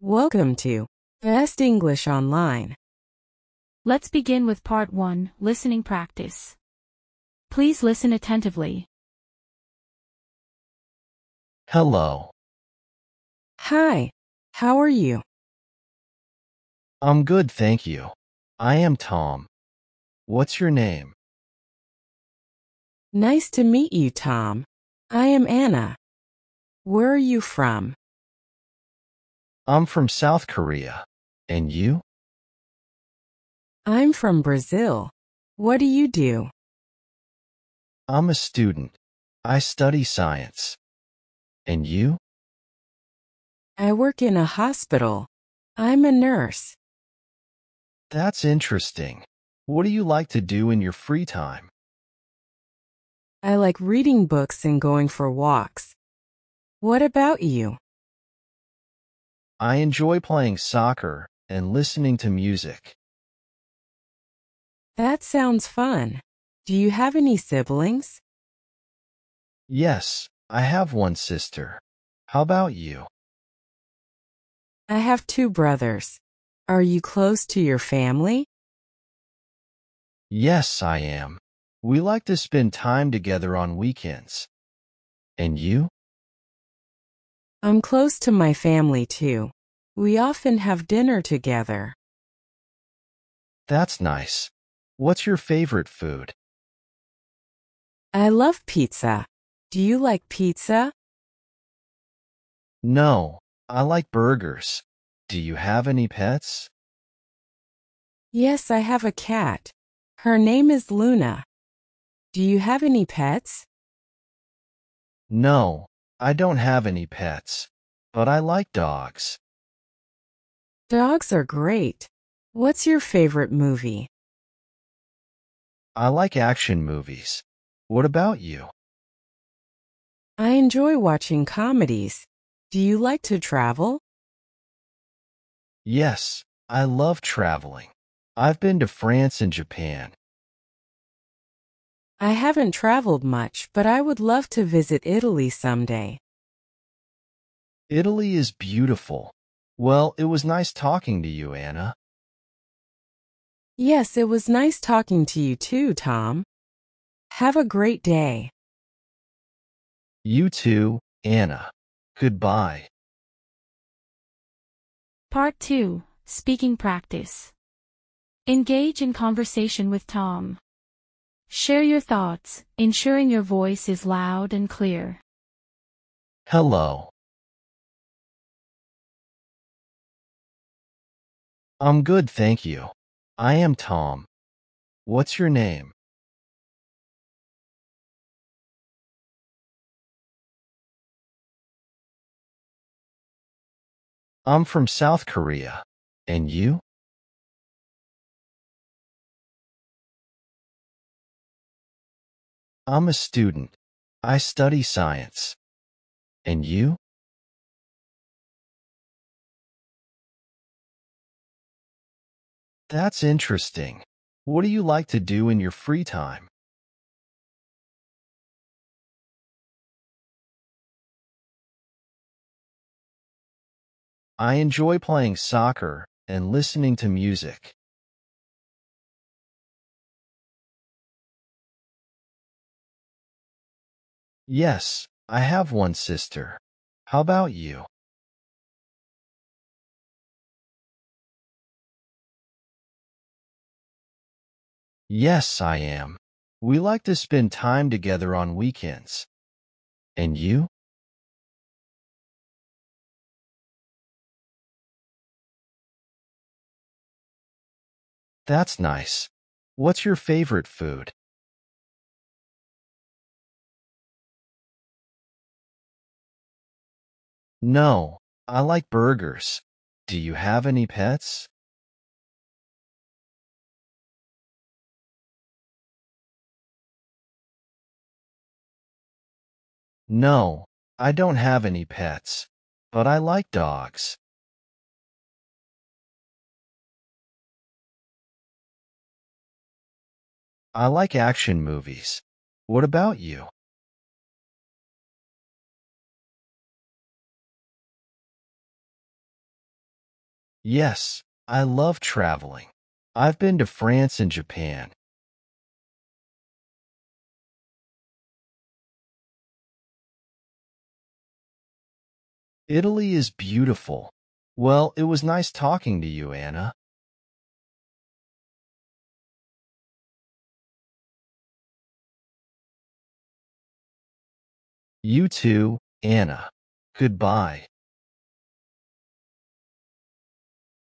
Welcome to Best English Online. Let's begin with part 1, listening practice. Please listen attentively. Hello. Hi. How are you? I'm good, thank you. I am Tom. What's your name? Nice to meet you, Tom. I am Anna. Where are you from? I'm from South Korea. And you? I'm from Brazil. What do you do? I'm a student. I study science. And you? I work in a hospital. I'm a nurse. That's interesting. What do you like to do in your free time? I like reading books and going for walks. What about you? I enjoy playing soccer and listening to music. That sounds fun. Do you have any siblings? Yes, I have one sister. How about you? I have two brothers. Are you close to your family? Yes, I am. We like to spend time together on weekends. And you? I'm close to my family, too. We often have dinner together. That's nice. What's your favorite food? I love pizza. Do you like pizza? No, I like burgers. Do you have any pets? Yes, I have a cat. Her name is Luna. Do you have any pets? No. I don't have any pets, but I like dogs. Dogs are great. What's your favorite movie? I like action movies. What about you? I enjoy watching comedies. Do you like to travel? Yes, I love traveling. I've been to France and Japan. I haven't traveled much, but I would love to visit Italy someday. Italy is beautiful. Well, it was nice talking to you, Anna. Yes, it was nice talking to you too, Tom. Have a great day. You too, Anna. Goodbye. Part 2. Speaking practice. Engage in conversation with Tom. Share your thoughts, ensuring your voice is loud and clear. Hello. I'm good, thank you. I am Tom. What's your name? I'm from South Korea. And you? I'm a student. I study science. And you? That's interesting. What do you like to do in your free time? I enjoy playing soccer and listening to music. Yes, I have one sister. How about you? Yes, I am. We like to spend time together on weekends. And you? That's nice. What's your favorite food? No, I like burgers. Do you have any pets? No, I don't have any pets, but I like dogs. I like action movies. What about you? Yes, I love traveling. I've been to France and Japan. Italy is beautiful. Well, it was nice talking to you, Anna. You too, Anna. Goodbye.